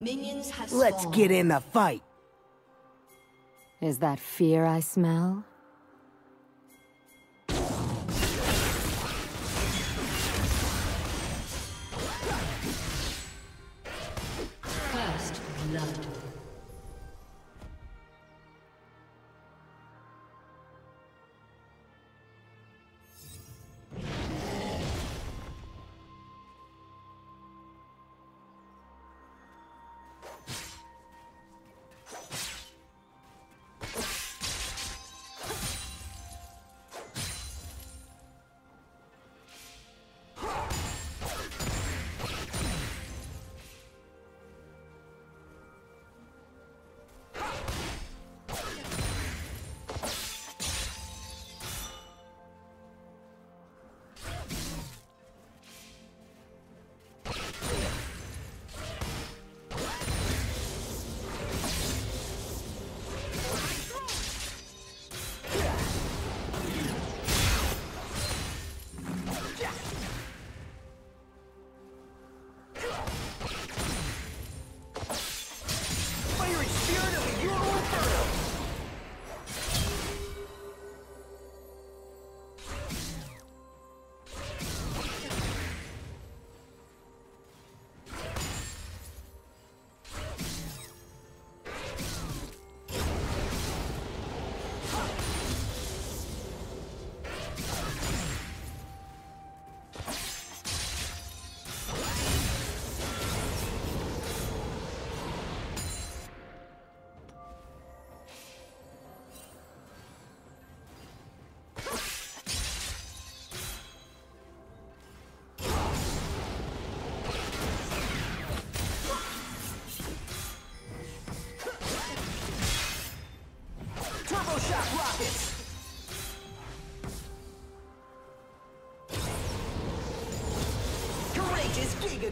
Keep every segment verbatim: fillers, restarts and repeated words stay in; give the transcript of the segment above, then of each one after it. Minions have spawned. Let's get in the fight. Is that fear I smell? First blood.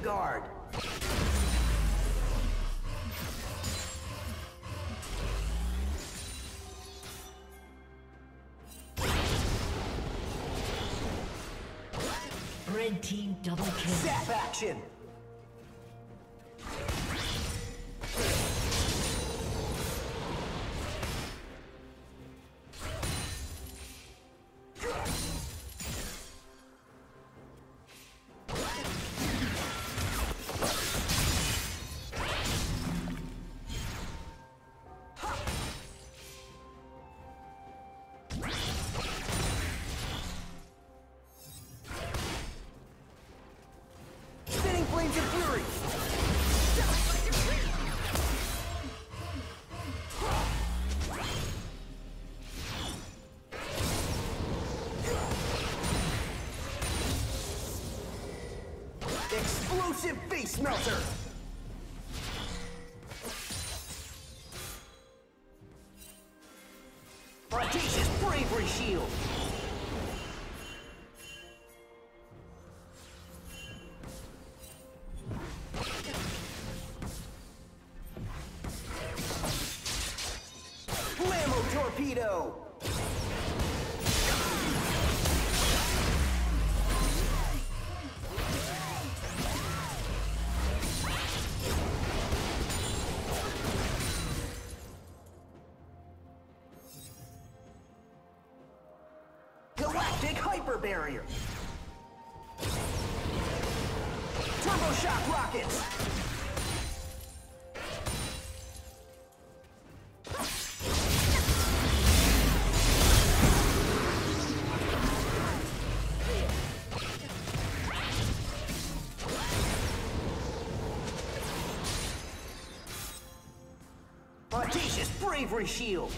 Guard. Red team double kill. Zap action. Explosive face melter! Audacious bravery shield! Blammo torpedo! Barrier. Turbo shock rockets. Audacious bravery shield.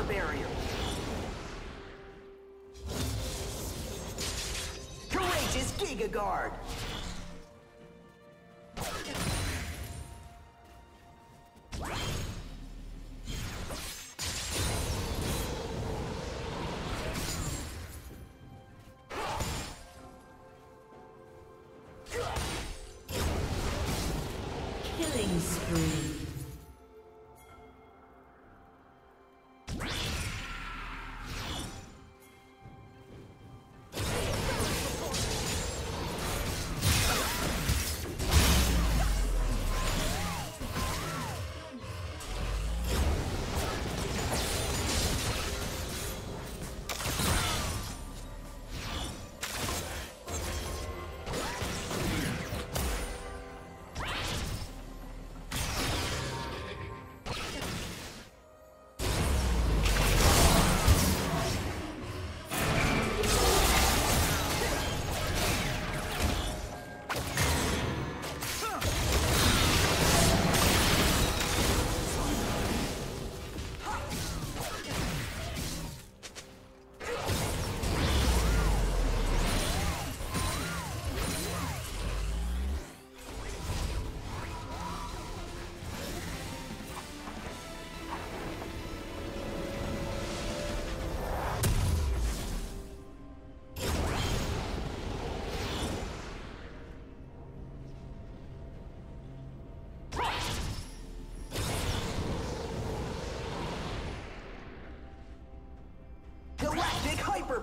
Barrier. Courageous Giga Guard. Killing spree.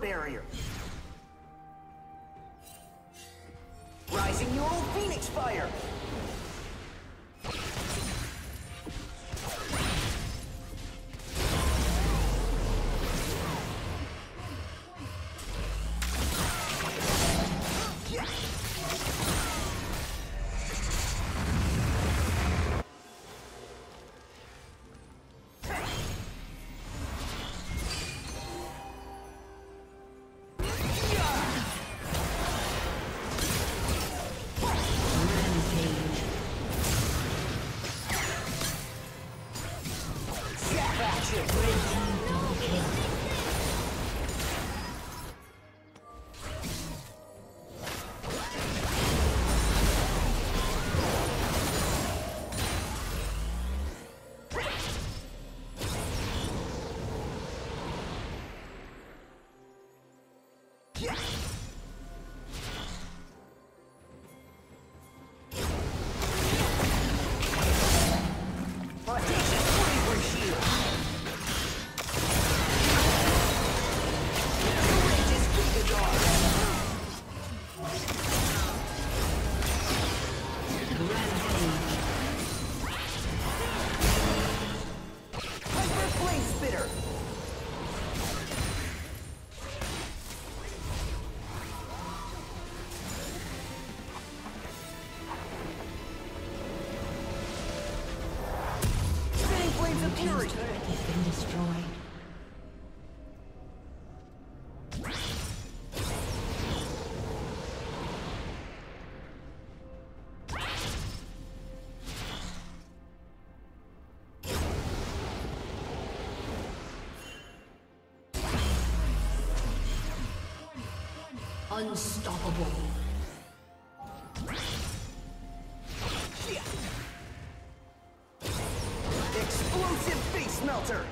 Barrier. Rising your old Phoenix fire. Unstoppable. Explosive face melter.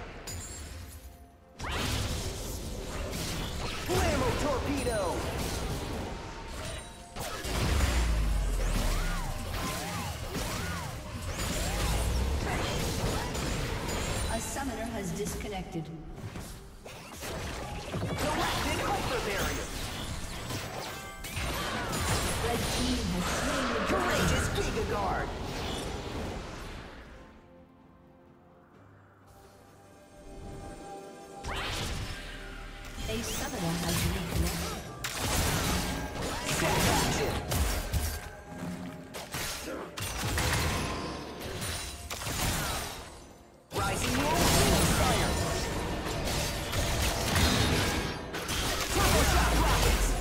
Flammo torpedo. A summoner has disconnected. Guard. A summoner has reconnected. Rising wall fire. Turbo shot rockets.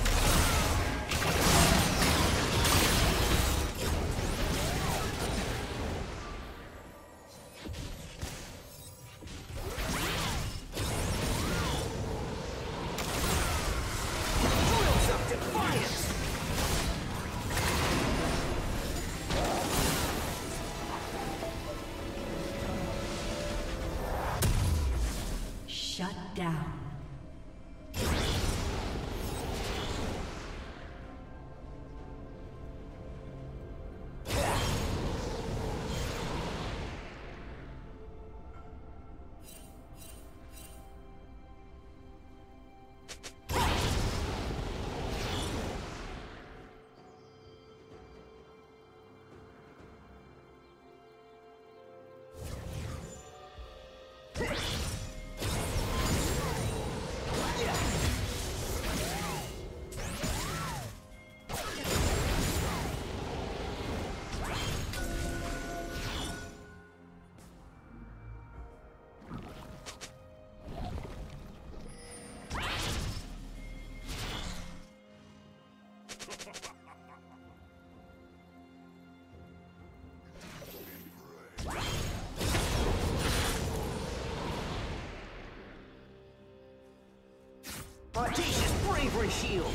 Audacious bravery shield.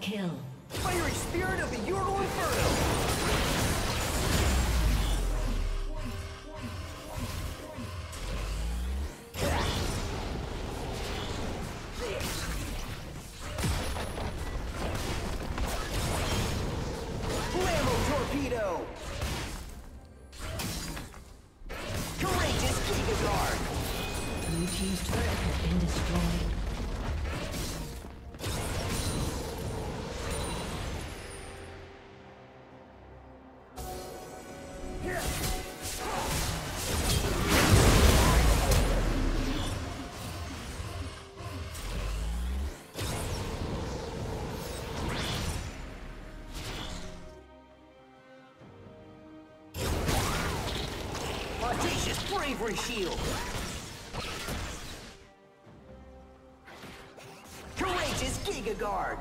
Kill. Fiery spirit of the Ural Inferno! Bravery shield. Courageous Giga Guard.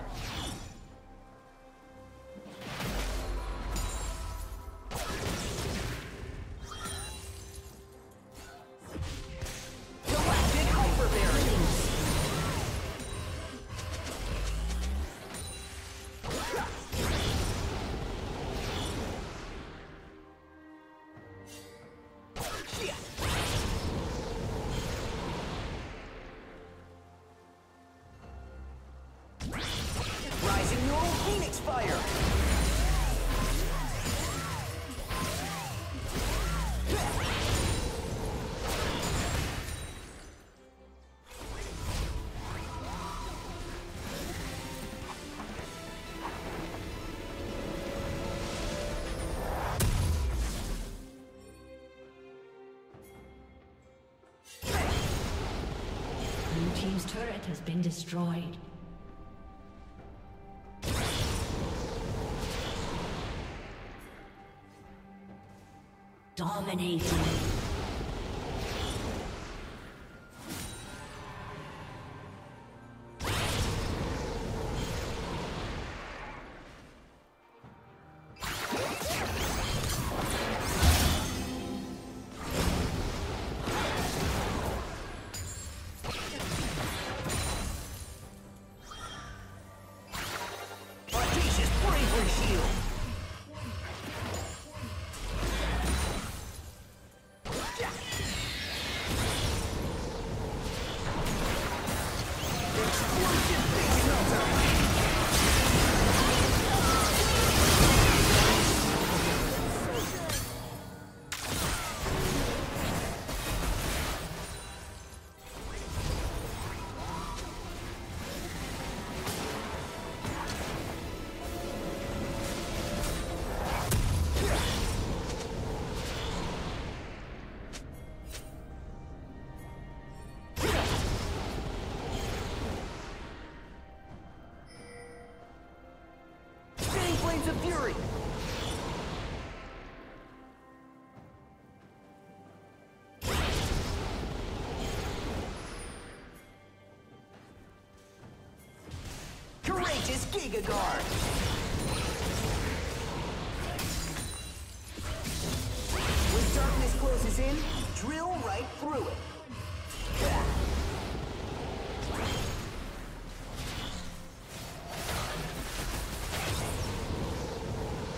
Team's turret has been destroyed. Dominating. Is Giga Guard. When darkness closes in, drill right through it.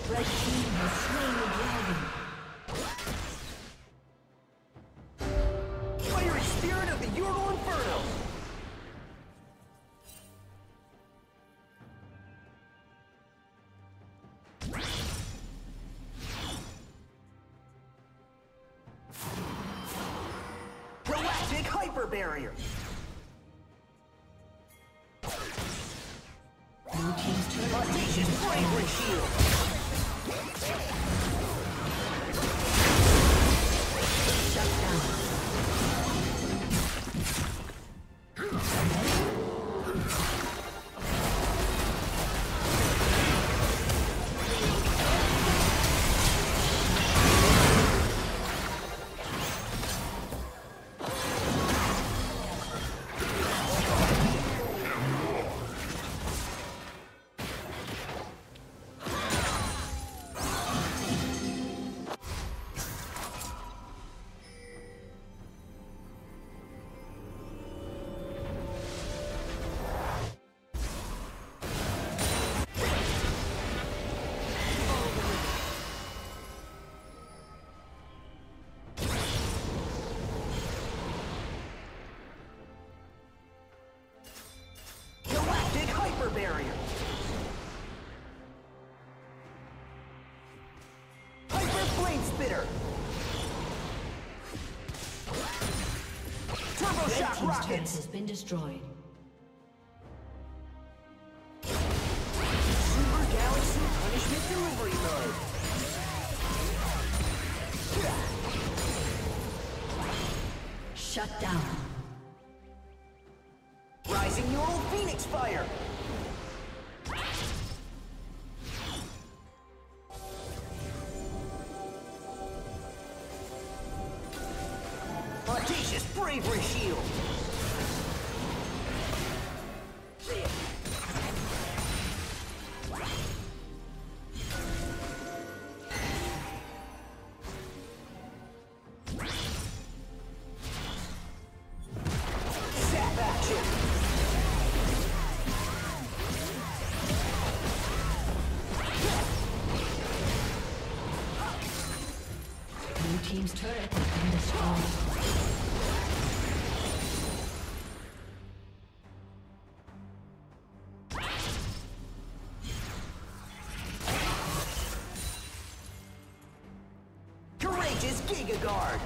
Red team has slain the dragon. Fiery spirit of the Ural Inferno. upper barrier. Blue team's turret has bravery shield. Shut down. Rockets. Turret has been destroyed. Super Galaxy Punishment Delivery Mode. Shut down. Rising your old Phoenix Fire. Audacious Bravery Shield. Team's turret has been destroyed. Courageous Giga Guard.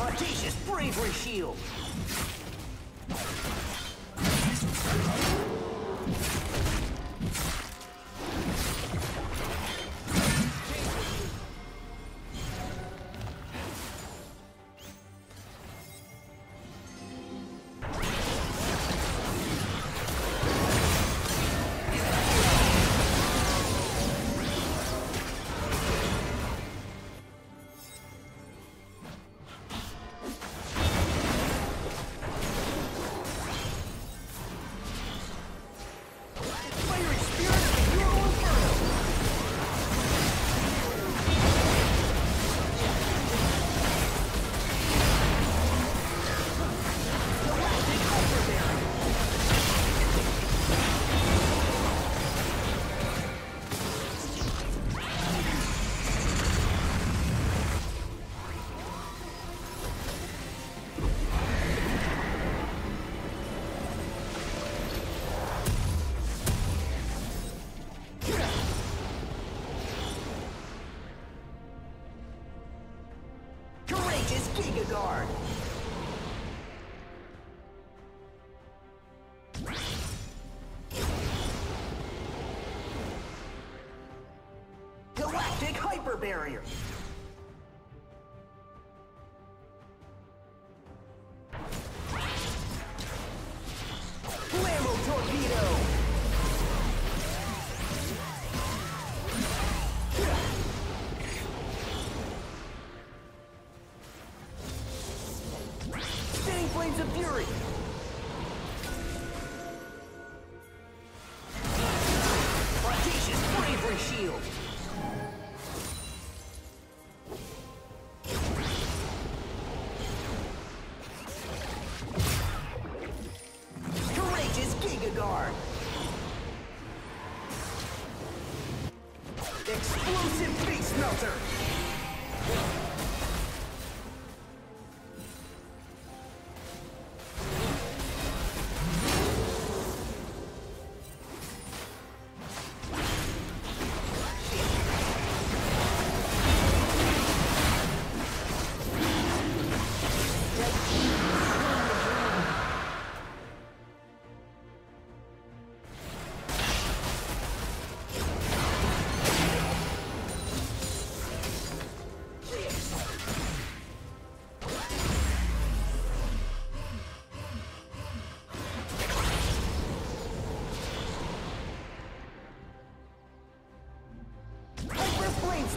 Audacious Bravery Shield. Giga Guard. Galactic Hyper Barrier. Flammo Torpedo. Flames of Fury. Audacious Bravery Shield. Courageous Giga Guard. Explosive Face Melter.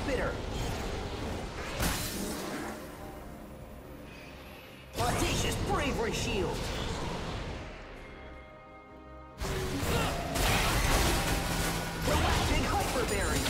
bidder. Audacious bravery shield. Galactic hyper barrier.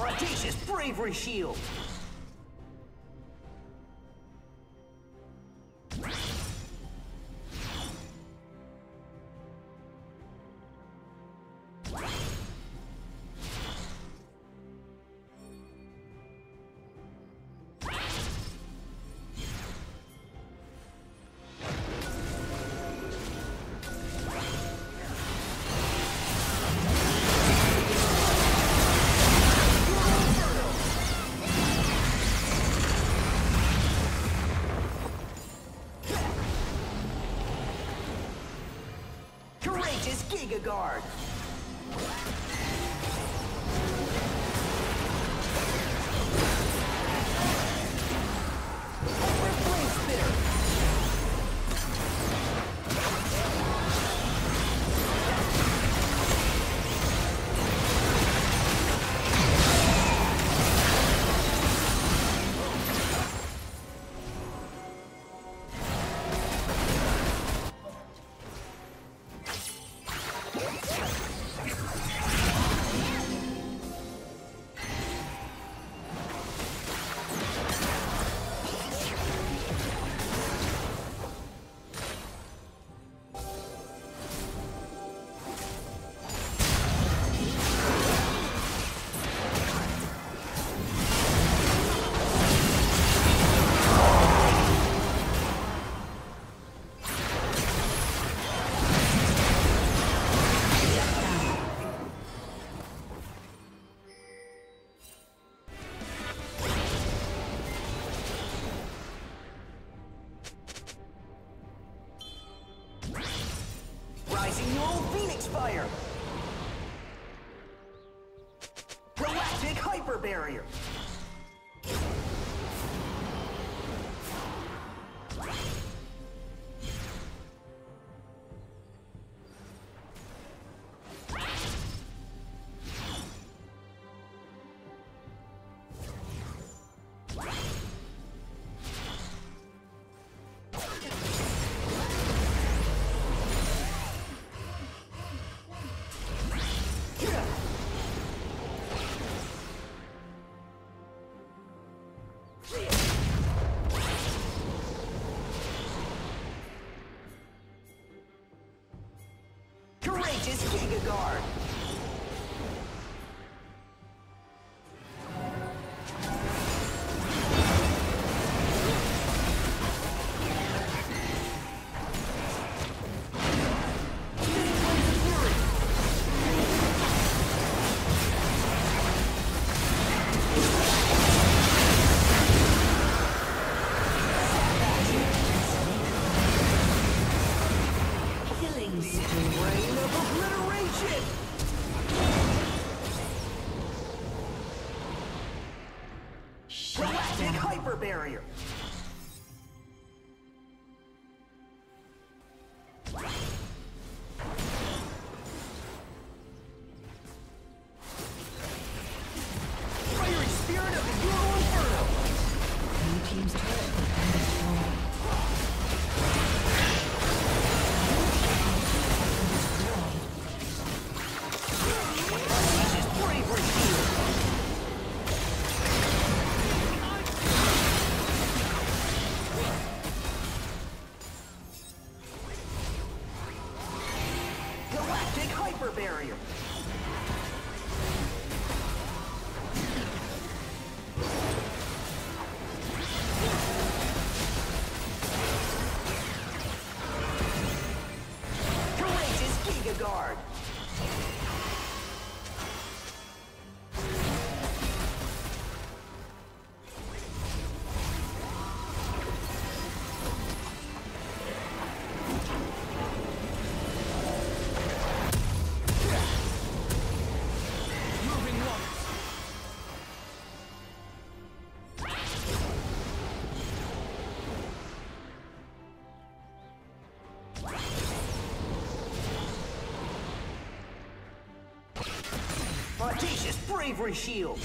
Audacious bravery shield. Giga Guard. Galactic hyper barrier. Kuiper barrier. Barrier. Courageous Giga Guard. Audacious bravery shield!